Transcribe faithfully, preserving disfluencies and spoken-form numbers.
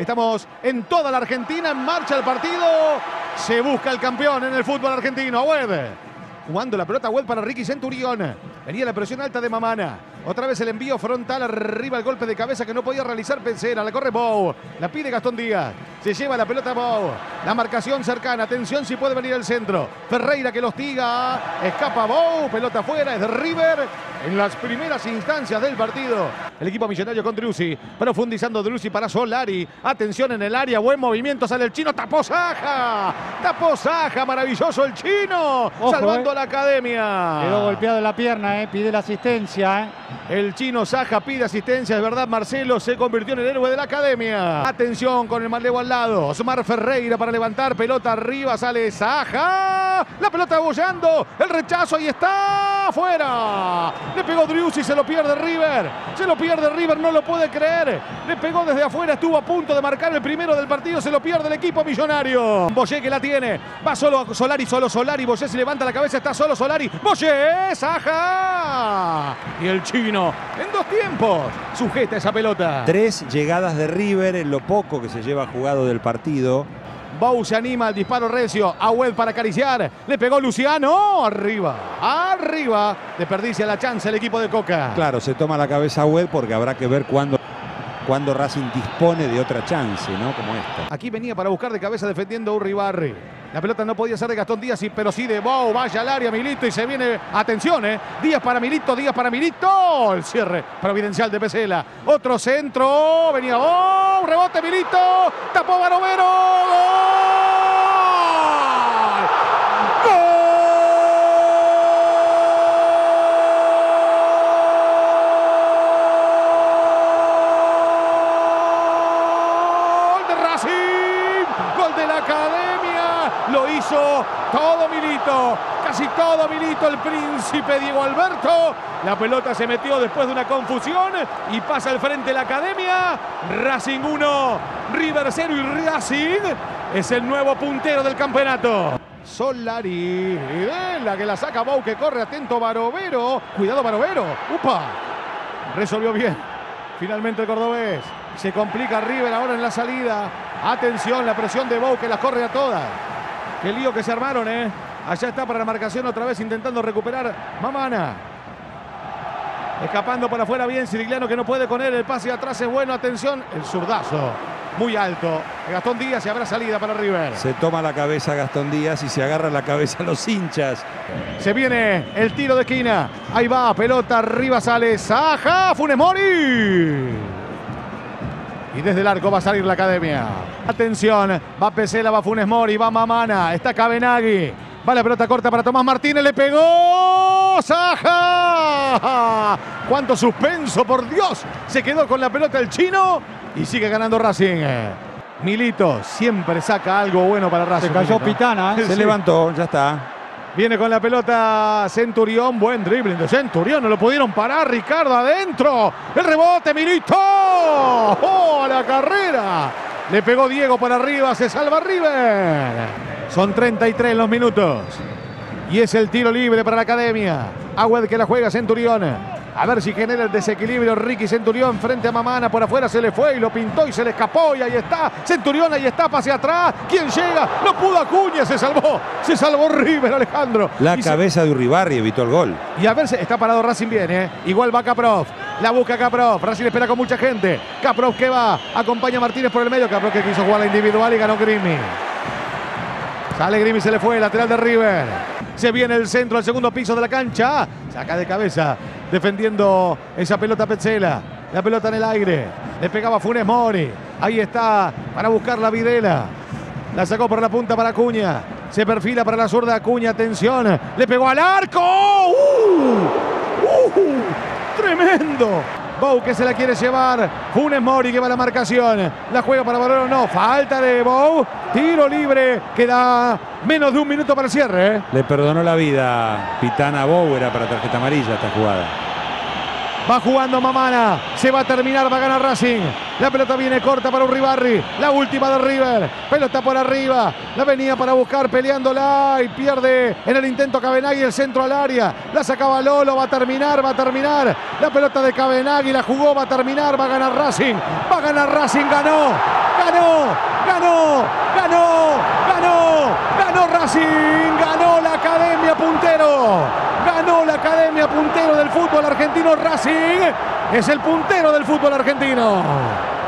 Estamos en toda la Argentina, en marcha el partido. Se busca el campeón en el fútbol argentino. Agüed. Jugando la pelota Agüed para Ricky Centurión. Venía la presión alta de Mamana. Otra vez el envío frontal arriba, el golpe de cabeza que no podía realizar Pensera. La corre Bou. La pide Gastón Díaz. Se lleva la pelota Bou. La marcación cercana. Atención si puede venir el centro. Ferreira que lo hostiga. Escapa Bou. Pelota afuera. Es de River. En las primeras instancias del partido. El equipo millonario con Driussi. Profundizando Driussi para Solari. Atención en el área. Buen movimiento. Sale el chino. Tapó Saja. Tapó Saja. Maravilloso el chino. Ojo, salvando eh. la academia. Quedó golpeado en la pierna. Eh. Pide la asistencia. Eh. El chino Saja pide asistencia, es verdad, Marcelo se convirtió en el héroe de la academia. Atención con el malevo al lado, Osmar Ferreyra para levantar, pelota arriba, sale Saja. La pelota abollando, el rechazo, ahí está, fuera. Le pegó Driussi, se lo pierde River, se lo pierde River, no lo puede creer. Le pegó desde afuera, estuvo a punto de marcar el primero del partido, se lo pierde el equipo millonario. Boyé que la tiene, va solo Solari, solo Solari, Boyé se levanta la cabeza, está solo Solari. Boyé, Saja. Y el chino en dos tiempos sujeta esa pelota. Tres llegadas de River en lo poco que se lleva jugado del partido. Bou se anima al disparo recio. Agüed para acariciar. Le pegó Luciano. Arriba. Arriba. Desperdicia la chance el equipo de Coca. Claro, se toma la cabeza Agüed porque habrá que ver cuándo. Cuando Racing dispone de otra chance, ¿no? Como esta. Aquí venía para buscar de cabeza defendiendo a Urribarri. La pelota no podía ser de Gastón Díaz, pero sí de Bou. Vaya al área, Milito, y se viene. Atención, ¿eh? Díaz para Milito, Díaz para Milito. El cierre providencial de Pezella. Otro centro. Venía Bou. Rebote, Milito. Tapó Barovero. ¡Gol! Lo hizo todo Milito, casi todo Milito, el príncipe Diego Alberto. La pelota se metió después de una confusión y pasa al frente la academia. Racing uno, River cero, y Racing es el nuevo puntero del campeonato. Solari, la que la saca Bou, que corre, atento Barovero. Cuidado Barovero, upa, resolvió bien. Finalmente el cordobés, se complica River ahora en la salida. Atención, la presión de Bou que las corre a todas. Qué lío que se armaron, ¿eh? Allá está para la marcación otra vez intentando recuperar Mamana. Escapando para afuera bien Sirigliano, que no puede con él. El pase atrás es bueno. Atención, el zurdazo. Muy alto. Gastón Díaz, y habrá salida para River. Se toma la cabeza Gastón Díaz y se agarra la cabeza a los hinchas. Se viene el tiro de esquina. Ahí va, pelota arriba, sale Saja. Funes Mori. Y desde el arco va a salir la academia. Atención, va Pezella, va Funes Mori, va Mamana, está Kavenagui. Va la pelota corta para Tomás Martínez, le pegó Saja. ¡Cuánto suspenso, por Dios! Se quedó con la pelota el chino y sigue ganando Racing. Milito siempre saca algo bueno para Racing. Se cayó Pitana, ¿eh? Se sí. levantó, ya está. Viene con la pelota Centurión, buen dribbling de Centurión, no lo pudieron parar, Ricardo adentro, el rebote, Milito, ¡oh, a la carrera! Le pegó Diego por arriba, se salva River. Son treinta y tres los minutos y es el tiro libre para la academia. Agüed que la juega Centurión, a ver si genera el desequilibrio Ricky Centurión frente a Mamana, por afuera se le fue y lo pintó y se le escapó y ahí está, Centurión ahí está, pase atrás, ¿quién llega? No pudo Acuña, se salvó, se salvó River, Alejandro. La y cabeza se... de Urribarri evitó el gol. Y a ver, si está parado Racing bien, ¿eh? Igual va Kaprov, la busca Kaprov, Racing espera con mucha gente, Kaprov que va, acompaña a Martínez por el medio, Kaprov que quiso jugar la individual y ganó Grimi. Sale Grimi, se le fue, lateral de River. Se viene el centro al segundo piso de la cancha. Saca de cabeza, defendiendo esa pelota Pezella. La pelota en el aire. Le pegaba Funes Mori. Ahí está, para buscar la Videla. La sacó por la punta para Acuña. Se perfila para la zurda Acuña. Atención. Le pegó al arco. ¡Uh! ¡Uh! ¡Tremendo! Bou que se la quiere llevar. Funes Mori que va a la marcación. La juega para Barovero. No, falta de Bou. Tiro libre. Queda menos de un minuto para el cierre, ¿eh? Le perdonó la vida Pitana. Bou era para tarjeta amarilla esta jugada. Va jugando Mamana. Se va a terminar. Va a ganar Racing. La pelota viene corta para Urribarri. La última de River. Pelota por arriba. La venía para buscar peleándola. Y pierde en el intento Kavenagui. El centro al área. La sacaba Lolo. Va a terminar. Va a terminar. La pelota de Kavenagui. La jugó. Va a terminar. Va a ganar Racing. Va a ganar Racing. Ganó. Ganó. Racing ganó la Academia puntero, ganó la Academia puntero del fútbol argentino. Racing es el puntero del fútbol argentino.